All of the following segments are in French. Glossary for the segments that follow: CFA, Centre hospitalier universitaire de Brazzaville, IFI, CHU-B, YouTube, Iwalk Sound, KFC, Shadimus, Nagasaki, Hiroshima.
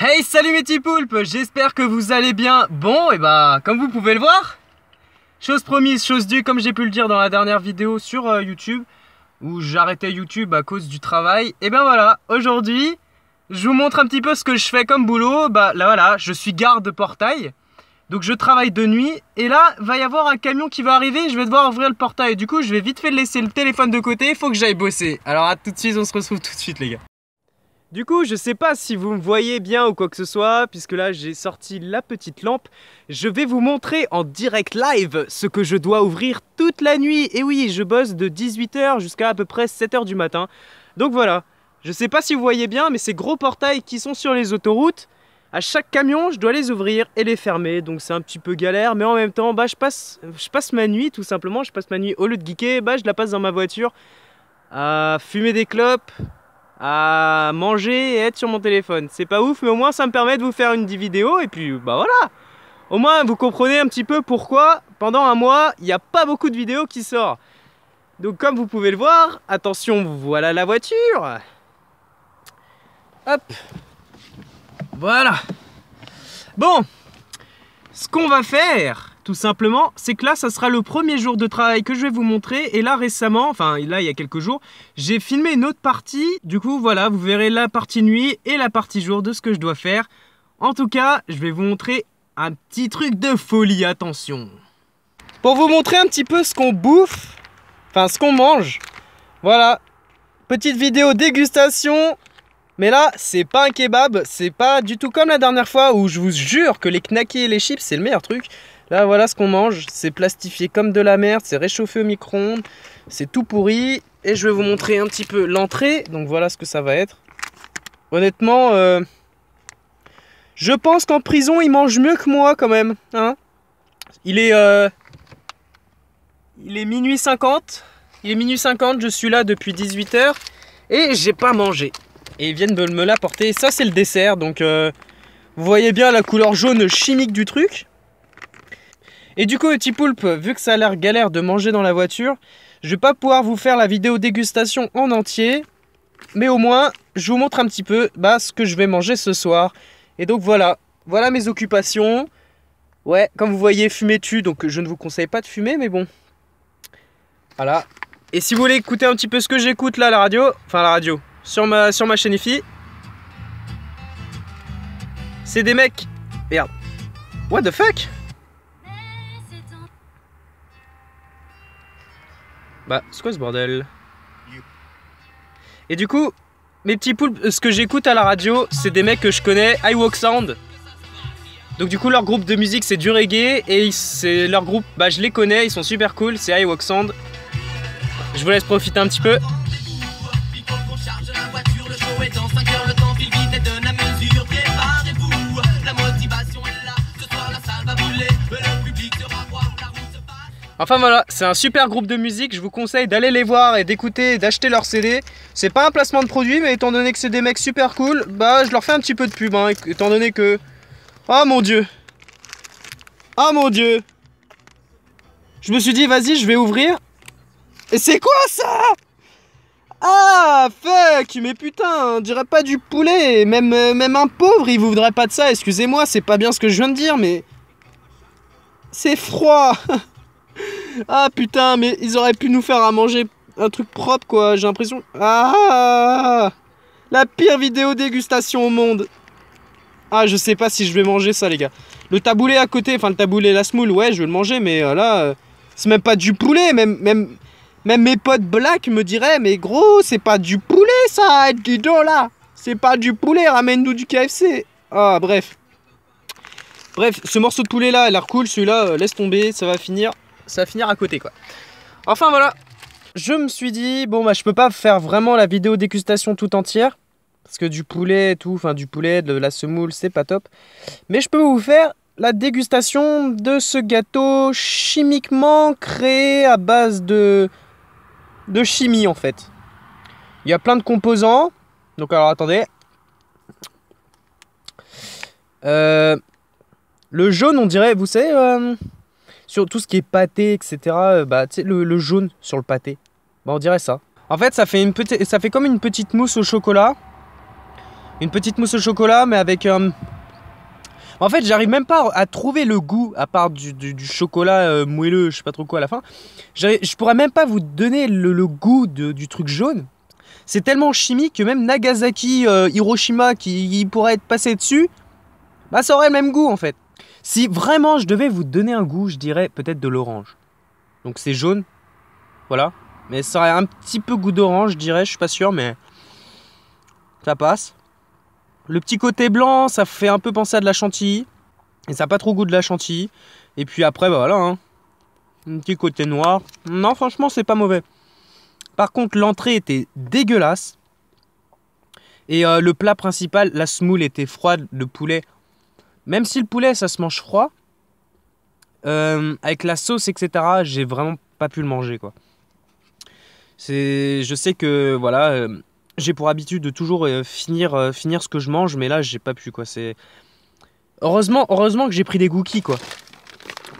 Hey, salut mes petits poulpes, j'espère que vous allez bien. Bon, et bah, comme vous pouvez le voir, chose promise, chose due, comme j'ai pu le dire dans la dernière vidéo sur YouTube, où j'arrêtais YouTube à cause du travail. Et ben voilà, aujourd'hui, je vous montre un petit peu ce que je fais comme boulot. Bah là voilà, je suis garde de portail, donc je travaille de nuit. Et là, va y avoir un camion qui va arriver, je vais devoir ouvrir le portail. Du coup, je vais vite fait laisser le téléphone de côté, il faut que j'aille bosser. Alors à tout de suite, on se retrouve tout de suite les gars. Du coup, je sais pas si vous me voyez bien ou quoi que ce soit, puisque là j'ai sorti la petite lampe. Je vais vous montrer en direct live ce que je dois ouvrir toute la nuit. Et oui, je bosse de 18 h jusqu'à peu près 7 h du matin. Donc voilà, je sais pas si vous voyez bien, mais ces gros portails qui sont sur les autoroutes, à chaque camion, je dois les ouvrir et les fermer. Donc c'est un petit peu galère, mais en même temps, bah, je passe ma nuit tout simplement. Je passe ma nuit, au lieu de geeker, bah, je la passe dans ma voiture à fumer des clopes, à manger et être sur mon téléphone. C'est pas ouf, mais au moins ça me permet de vous faire une vidéo. Et puis bah voilà, au moins vous comprenez un petit peu pourquoi pendant un mois il n'y a pas beaucoup de vidéos qui sortent. Donc comme vous pouvez le voir, attention, voilà la voiture. Hop, voilà. Bon, ce qu'on va faire tout simplement, c'est que là ça sera le premier jour de travail que je vais vous montrer. Et là récemment, enfin là il y a quelques jours, j'ai filmé une autre partie. Du coup voilà, vous verrez la partie nuit et la partie jour de ce que je dois faire. En tout cas, je vais vous montrer un petit truc de folie, attention. Pour vous montrer un petit peu ce qu'on bouffe, enfin ce qu'on mange, voilà, petite vidéo dégustation. Mais là, c'est pas un kebab, c'est pas du tout comme la dernière fois où je vous jure que les knackis et les chips, c'est le meilleur truc. Là, voilà ce qu'on mange, c'est plastifié comme de la merde, c'est réchauffé au micro-ondes, c'est tout pourri. Et je vais vous montrer un petit peu l'entrée, donc voilà ce que ça va être. Honnêtement, je pense qu'en prison, il mange mieux que moi quand même. Hein, il est minuit 50, il est minuit 50, je suis là depuis 18 h et j'ai pas mangé. Et ils viennent de me l'apporter. Ça c'est le dessert, donc vous voyez bien la couleur jaune chimique du truc. Et du coup, petit poulpe, vu que ça a l'air galère de manger dans la voiture, je vais pas pouvoir vous faire la vidéo dégustation en entier, mais au moins je vous montre un petit peu bah, ce que je vais manger ce soir. Et donc voilà, voilà mes occupations. Ouais, comme vous voyez, fumez-tu, donc je ne vous conseille pas de fumer, mais bon. Voilà. Et si vous voulez écouter un petit peu ce que j'écoute là à la radio, enfin la radio, sur ma chaîne IFI, c'est des mecs. Merde. What the fuck? Bah, c'est quoi ce bordel? Et du coup, mes petits poulpes, ce que j'écoute à la radio, c'est des mecs que je connais, Iwalk Sound. Donc du coup, leur groupe de musique, c'est du reggae. Et c'est leur groupe, bah je les connais, ils sont super cool, c'est Iwalk Sound. Je vous laisse profiter un petit peu. Enfin voilà, c'est un super groupe de musique, je vous conseille d'aller les voir et d'écouter et d'acheter leur CD. C'est pas un placement de produit, mais étant donné que c'est des mecs super cool, bah je leur fais un petit peu de pub, hein, étant donné que... Oh mon dieu! Oh mon dieu! Je me suis dit, vas-y, je vais ouvrir. Et c'est quoi ça? Ah, fuck! Mais putain, on dirait pas du poulet, même un pauvre, il vous voudrait pas de ça, excusez-moi, c'est pas bien ce que je viens de dire, mais... C'est froid. Ah putain, mais ils auraient pu nous faire à manger un truc propre quoi, j'ai l'impression. Ah, la pire vidéo dégustation au monde. Ah, je sais pas si je vais manger ça les gars. Le taboulé à côté, enfin le taboulé, la semoule, ouais je vais le manger, mais là c'est même pas du poulet, même mes potes black me diraient, mais gros c'est pas du poulet ça, dis donc là, c'est pas du poulet, ramène-nous du KFC. Ah bref, ce morceau de poulet là, elle a l'air cool, celui-là, laisse tomber, ça va finir à côté quoi. Enfin voilà, je me suis dit bon bah je peux pas faire vraiment la vidéo dégustation toute entière parce que du poulet et tout, enfin du poulet, de la semoule, c'est pas top, mais je peux vous faire la dégustation de ce gâteau chimiquement créé à base de chimie en fait. Il y a plein de composants. Donc alors attendez. Le jaune on dirait, vous savez sur tout ce qui est pâté, etc. Bah, tu sais, le jaune sur le pâté. Bah, on dirait ça. En fait, ça fait comme une petite mousse au chocolat. une petite mousse au chocolat, mais avec un... En fait, j'arrive même pas à trouver le goût, à part du chocolat moelleux, je sais pas trop quoi à la fin. Je pourrais même pas vous donner le goût du truc jaune. C'est tellement chimique que même Nagasaki, Hiroshima, qui pourrait être passé dessus, bah ça aurait le même goût en fait. Si vraiment je devais vous donner un goût, je dirais peut-être de l'orange. Donc c'est jaune, voilà. Mais ça aurait un petit peu goût d'orange, je dirais, je suis pas sûr, mais ça passe. Le petit côté blanc, ça fait un peu penser à de la chantilly. Et ça n'a pas trop goût de la chantilly. Et puis après, bah voilà. Hein. Un petit côté noir. Non, franchement, c'est pas mauvais. Par contre, l'entrée était dégueulasse. Et le plat principal, la semoule était froide, le poulet. Même si le poulet, ça se mange froid. Avec la sauce, etc., j'ai vraiment pas pu le manger, quoi. Je sais que, voilà... j'ai pour habitude de toujours finir ce que je mange, mais là j'ai pas pu quoi. C'est heureusement que j'ai pris des cookies quoi.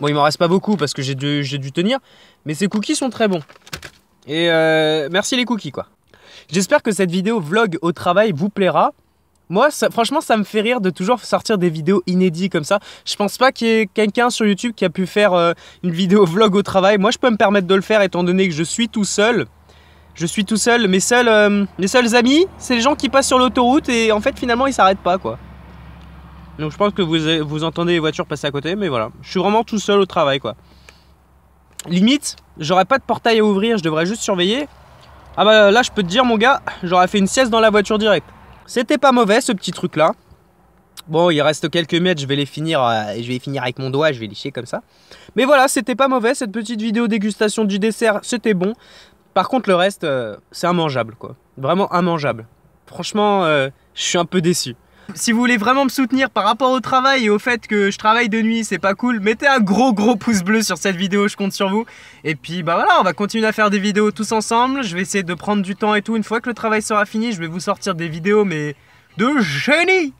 Bon, il m'en reste pas beaucoup parce que j'ai dû tenir, mais ces cookies sont très bons. Et merci les cookies quoi. J'espère que cette vidéo vlog au travail vous plaira. Moi, ça, franchement, ça me fait rire de toujours sortir des vidéos inédites comme ça. Je pense pas qu'il y ait quelqu'un sur YouTube qui a pu faire une vidéo vlog au travail. Moi, je peux me permettre de le faire étant donné que je suis tout seul. Mes seuls amis, c'est les gens qui passent sur l'autoroute et en fait finalement ils s'arrêtent pas quoi. Donc je pense que vous entendez les voitures passer à côté, mais voilà. Je suis vraiment tout seul au travail quoi. Limite, j'aurais pas de portail à ouvrir, je devrais juste surveiller. Ah bah là je peux te dire mon gars, j'aurais fait une sieste dans la voiture directe. C'était pas mauvais ce petit truc là. Bon, il reste quelques mètres, je vais les finir avec mon doigt, je vais licher comme ça. Mais voilà, c'était pas mauvais cette petite vidéo dégustation du dessert, c'était bon. Par contre, le reste, c'est immangeable, quoi. Vraiment immangeable. Franchement, je suis un peu déçu. Si vous voulez vraiment me soutenir par rapport au travail et au fait que je travaille de nuit, c'est pas cool, mettez un gros pouce bleu sur cette vidéo, je compte sur vous. Et puis, bah voilà, on va continuer à faire des vidéos tous ensemble. Je vais essayer de prendre du temps et tout. Une fois que le travail sera fini, je vais vous sortir des vidéos, mais de génie.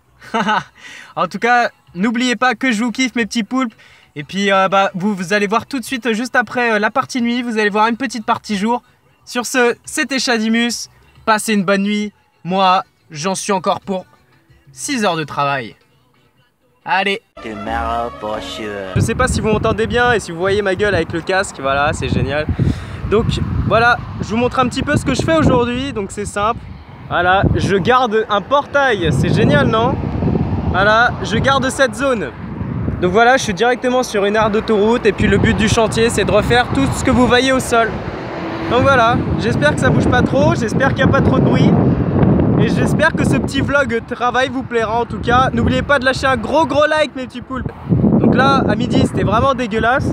En tout cas, n'oubliez pas que je vous kiffe, mes petits poulpes. Et puis, bah, vous allez voir tout de suite, juste après la partie nuit, vous allez voir une petite partie jour. Sur ce, c'était Shadimus, passez une bonne nuit, moi, j'en suis encore pour 6 heures de travail. Allez. Je sais pas si vous m'entendez bien et si vous voyez ma gueule avec le casque, voilà, c'est génial. Donc voilà, je vous montre un petit peu ce que je fais aujourd'hui, donc c'est simple. Voilà, je garde un portail, c'est génial non? Voilà, je garde cette zone. Donc voilà, je suis directement sur une aire d'autoroute et puis le but du chantier, c'est de refaire tout ce que vous voyez au sol. Donc voilà, j'espère que ça bouge pas trop, j'espère qu'il n'y a pas trop de bruit. Et j'espère que ce petit vlog travail vous plaira en tout cas. N'oubliez pas de lâcher un gros like mes petits poulpes. Donc là, à midi, c'était vraiment dégueulasse.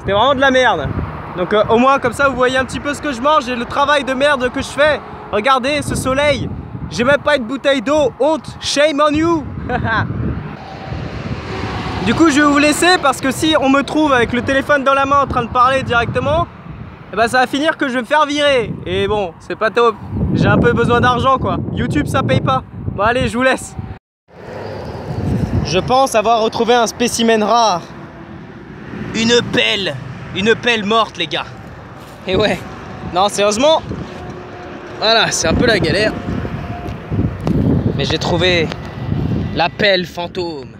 C'était vraiment de la merde. Donc au moins comme ça, vous voyez un petit peu ce que je mange et le travail de merde que je fais. Regardez ce soleil. J'ai même pas une bouteille d'eau, honte, shame on you. Du coup, je vais vous laisser parce que si on me trouve avec le téléphone dans la main en train de parler directement... Et bah ça va finir que je vais me faire virer. Et bon, c'est pas top. J'ai un peu besoin d'argent quoi. YouTube ça paye pas. Bon allez, je vous laisse. Je pense avoir retrouvé un spécimen rare. Une pelle. Une pelle morte les gars. Et ouais. Non sérieusement. Voilà, c'est un peu la galère. Mais j'ai trouvé la pelle fantôme.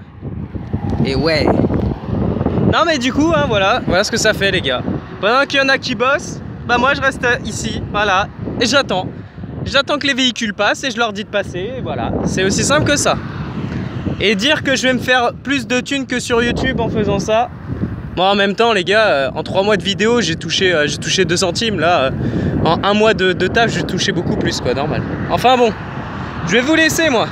Et ouais. Non mais du coup, hein, voilà ce que ça fait les gars. Pendant qu'il y en a qui bossent, bah moi je reste ici, voilà, et j'attends. J'attends que les véhicules passent et je leur dis de passer, et voilà. C'est aussi simple que ça. Et dire que je vais me faire plus de thunes que sur YouTube en faisant ça. Moi bon, en même temps les gars, en 3 mois de vidéo, j'ai touché 2 centimes, là. En 1 mois de taf, j'ai touché beaucoup plus, quoi, normal. Enfin bon, je vais vous laisser moi.